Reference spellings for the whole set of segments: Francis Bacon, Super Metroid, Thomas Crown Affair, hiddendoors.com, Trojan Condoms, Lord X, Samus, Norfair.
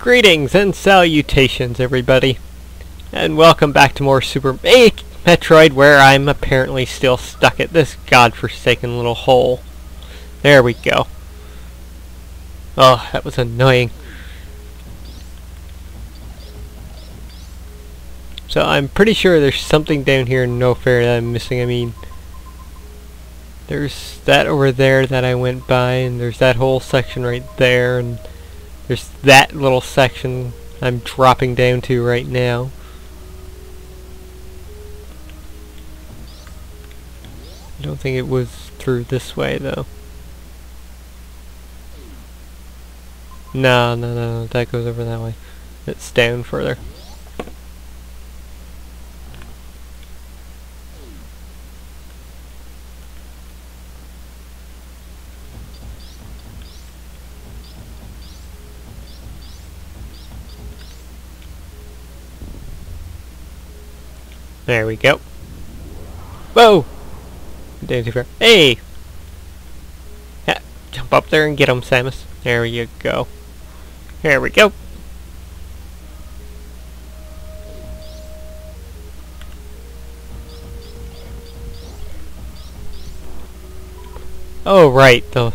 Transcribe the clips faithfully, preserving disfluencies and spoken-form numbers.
Greetings and salutations, everybody, and welcome back to more Super Metroid, where I'm apparently still stuck at this godforsaken little hole. There we go. Oh, that was annoying. So I'm pretty sure there's something down here in Norfair that I'm missing. I mean, there's that over there that I went by, and there's that whole section right there, and there's that little section I'm dropping down to right now. I don't think it was through this way though. No, no, no, that goes over that way. It's down further. There we go. Whoa! Down too far. Hey! Yeah, jump up there and get him, Samus. There you go. There we go. Oh, right. The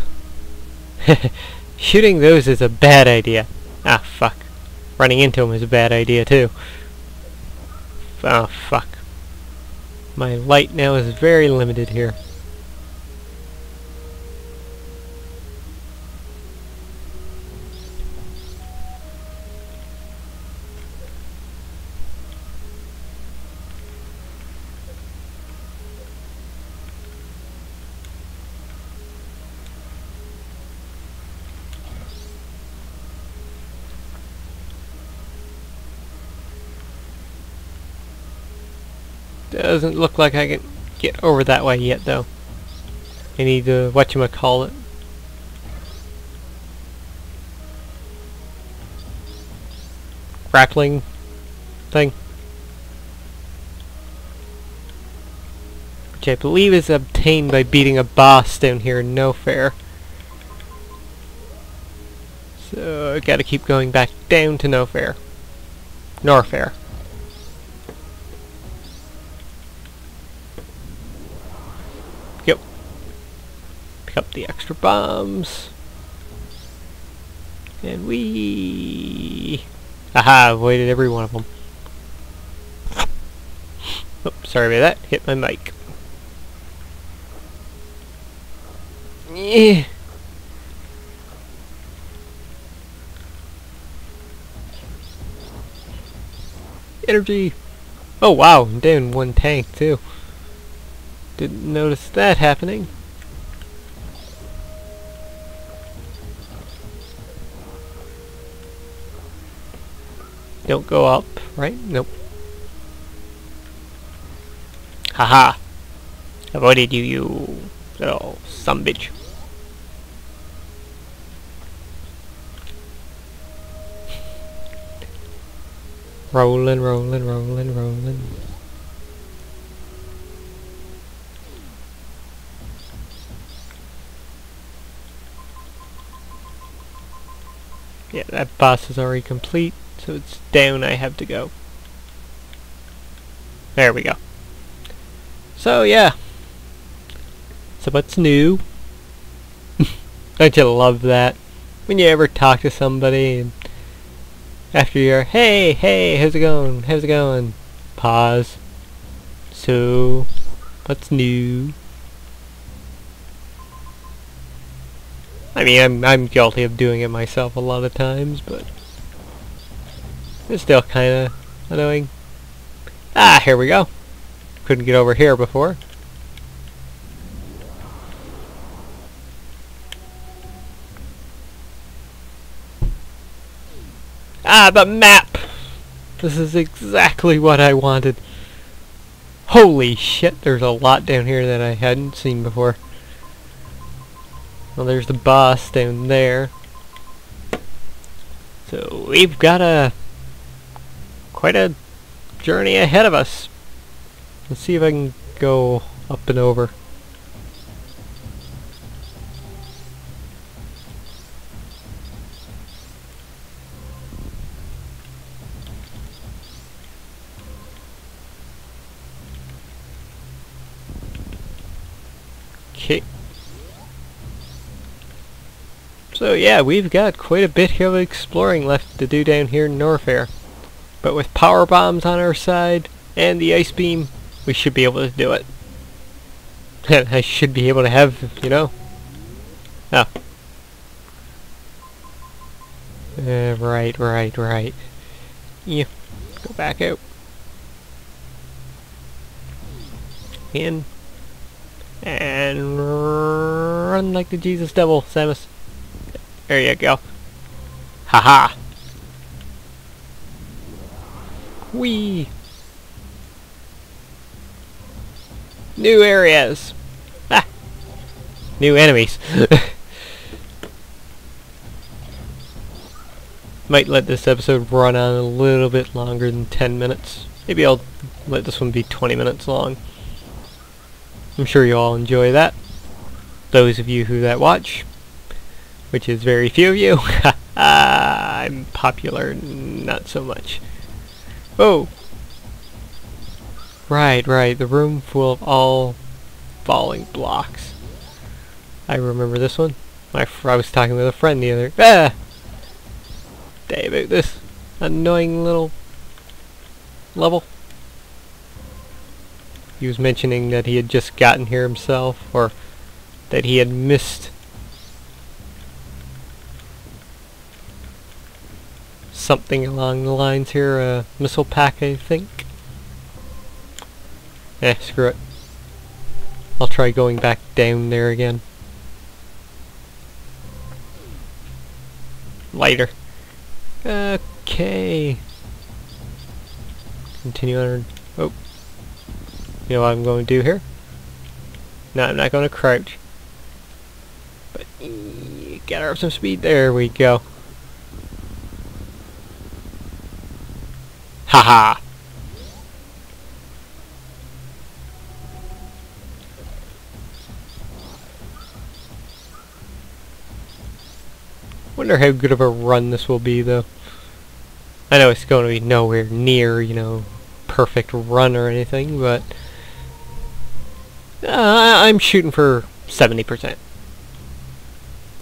shooting those is a bad idea. Ah, fuck. Running into them is a bad idea, too. Oh, fuck. My light now is very limited here. Doesn't look like I can get over that way yet, though. I need to whatchamacallit. Grappling thing. Which I believe is obtained by beating a boss down here in Norfair. So I gotta keep going back down to Norfair. Norfair. Up the extra bombs, and we aha avoided every one of them. Oh, sorry about that. Hit my mic. Yeah. Energy. Oh wow, I'm down one tank too. Didn't notice that happening. Don't go up, right? Nope. Haha. -ha. Avoided you, you little sumbitch. Rolling, rolling, rolling, rolling. Yeah, that boss is already complete. So it's down I have to go. There we go. So yeah. So what's new? Don't you love that? When you ever talk to somebody and after you're, hey, hey, how's it going? How's it going? Pause. So what's new? I mean, I'm I'm guilty of doing it myself a lot of times, but it's still kinda annoying. Ah, here we go. Couldn't get over here before. Ah, the map! This is exactly what I wanted. Holy shit, there's a lot down here that I hadn't seen before. Well, there's the boss down there. So we've got a quite a journey ahead of us. Let's see if I can go up and over. So yeah, we've got quite a bit of exploring left to do down here in Norfair. But with power bombs on our side and the ice beam, we should be able to do it. I should be able to have, you know. Oh. Uh, right, right, right. Yeah. Go back out. In. And run like the Jesus devil, Samus. There you go. Haha. -ha. Whee. New areas. Ah. New enemies. Might let this episode run on a little bit longer than ten minutes. Maybe I'll let this one be twenty minutes long. I'm sure you all enjoy that. Those of you who that watch, which is very few of you. I'm popular, not so much. Oh! Right, right, the room full of all falling blocks. I remember this one. I, fr I was talking with a friend the other... Ah! Day about this annoying little level. He was mentioning that he had just gotten here himself, or that he had missed something along the lines here, a missile pack, I think. Eh, screw it. I'll try going back down there again. Later. Okay. Continue on. Oh. You know what I'm going to do here? No, I'm not going to crouch. But you got her up some speed. There we go. Haha. Wonder how good of a run this will be, though. I know it's going to be nowhere near, you know, perfect run or anything, but uh, I'm shooting for seventy percent.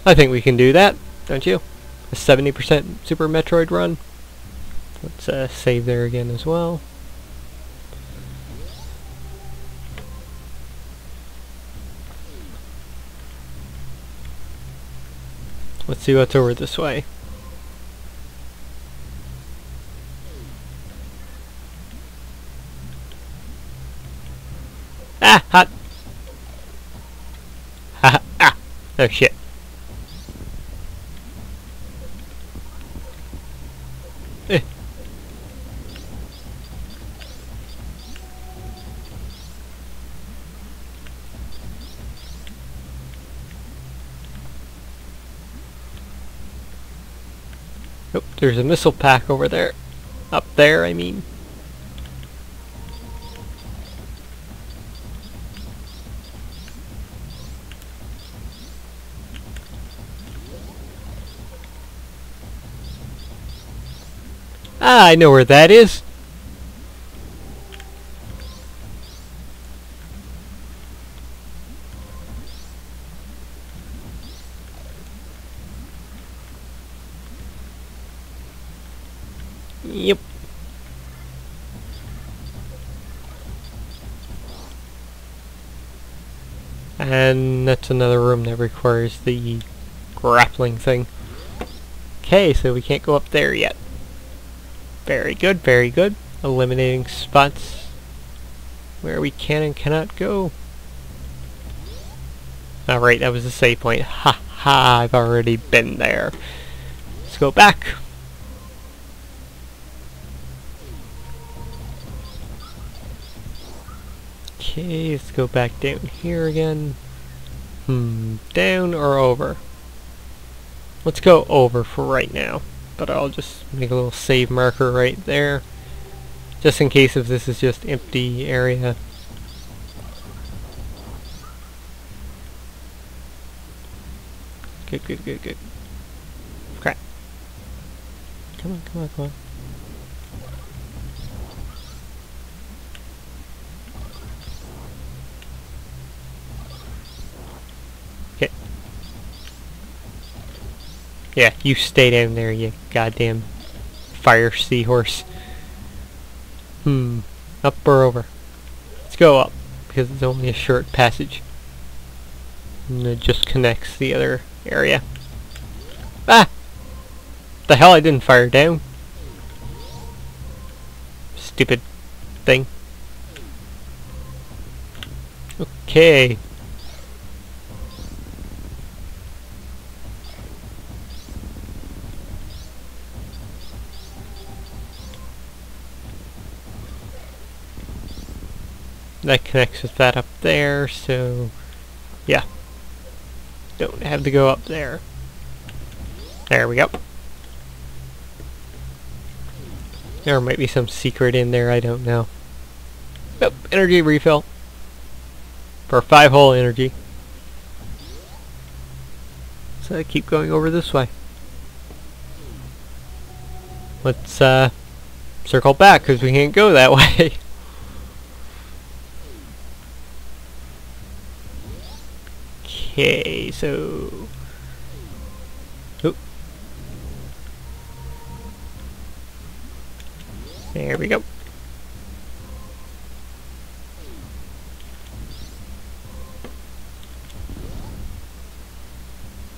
I think we can do that, don't you? A seventy percent Super Metroid run. Let's uh, save there again as well. Let's see what's over this way. Ah, hot. Ah, ah. Oh shit. Eh. Oh, there's a missile pack over there. Up there, I mean. Ah, I know where that is. Yep. And that's another room that requires the grappling thing. Okay, so we can't go up there yet. Very good, very good. Eliminating spots where we can and cannot go. Alright, that was the save point. Ha ha, I've already been there. Let's go back. Okay, let's go back down here again. Hmm, down or over? Let's go over for right now. But I'll just make a little save marker right there. Just in case if this is just empty area. Good, good, good, good. Crap. Come on, come on, come on. Yeah, you stay down there, you goddamn fire seahorse. Hmm. Up or over? Let's go up, because it's only a short passage. And it just connects the other area. Ah! The hell, I didn't fire down. Stupid thing. Okay. That connects with that up there, so yeah. Don't have to go up there. There we go. There might be some secret in there, I don't know. Nope, energy refill. For five hole energy. So I keep going over this way. Let's uh, circle back, because we can't go that way. Okay, so... Oop. There we go.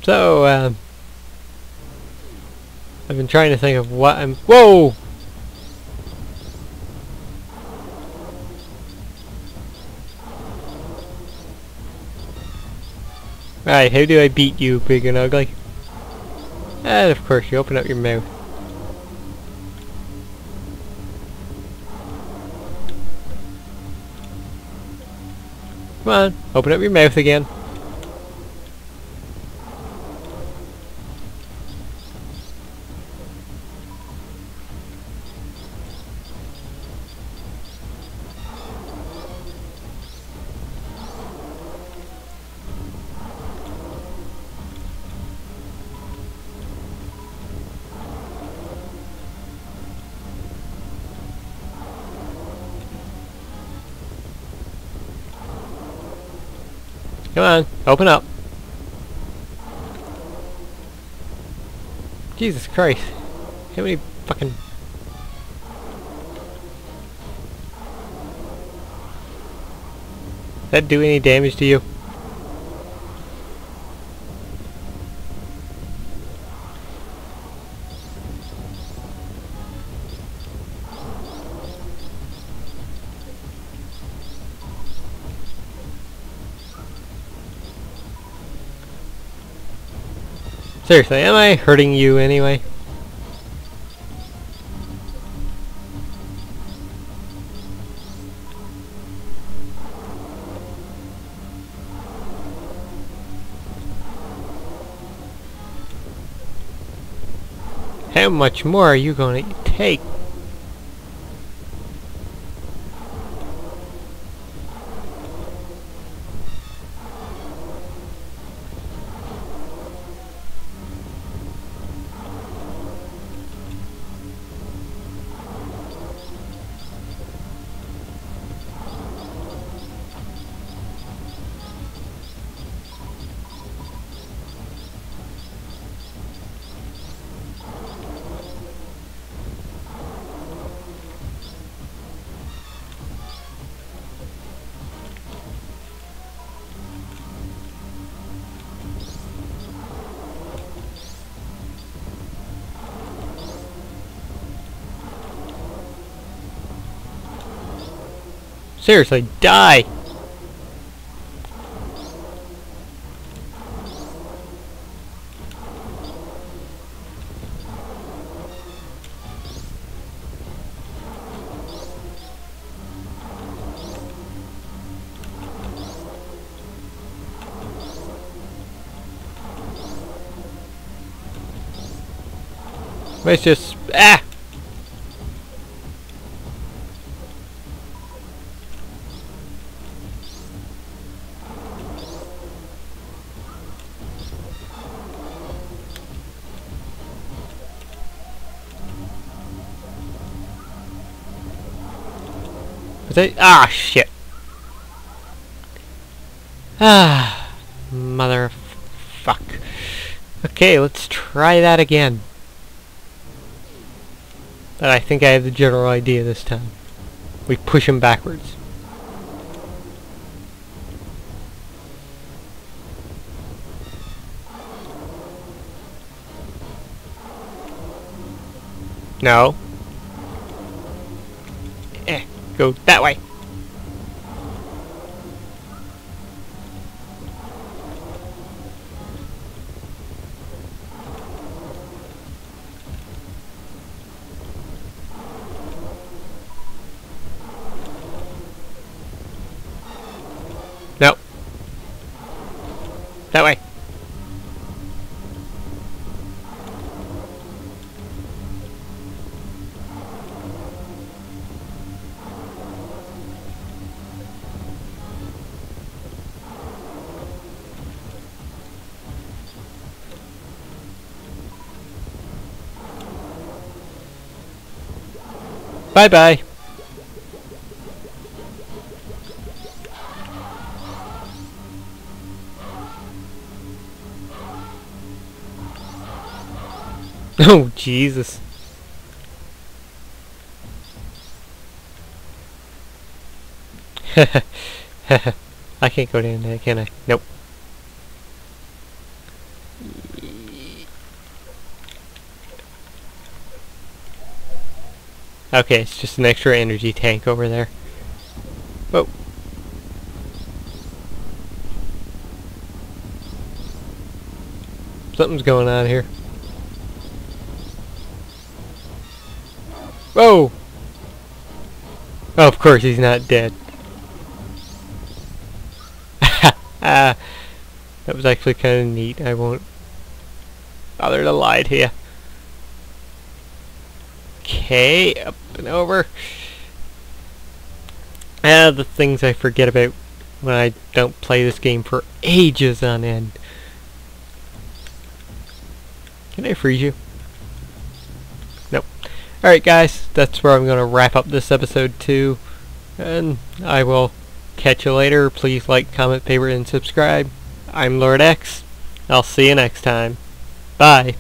So, um... I've been trying to think of what I'm... Whoa! Alright, how do I beat you, big and ugly? And of course, you open up your mouth. Come on, open up your mouth again. Come on, open up. Jesus Christ. How many fucking... Did that do any damage to you? Seriously, am I hurting you anyway? How much more are you going to take? Seriously, die! Let's just... Ah! Ah, shit. Ah, mother fuck. Okay, let's try that again. But I think I have the general idea this time. We push him backwards. No. Eh, go that way. No. That way. Bye-bye. Oh, Jesus. I can't go down there, can I? Nope. Okay, it's just an extra energy tank over there. Whoa. Something's going on here. Whoa! Oh, of course he's not dead. That was actually kind of neat. I won't bother to lie to you. Okay, up and over. Ah, the things I forget about when I don't play this game for ages on end. Can I freeze you? Alright guys, that's where I'm going to wrap up this episode too, and I will catch you later. Please like, comment, favorite, and subscribe. I'm Lord X. I'll see you next time. Bye.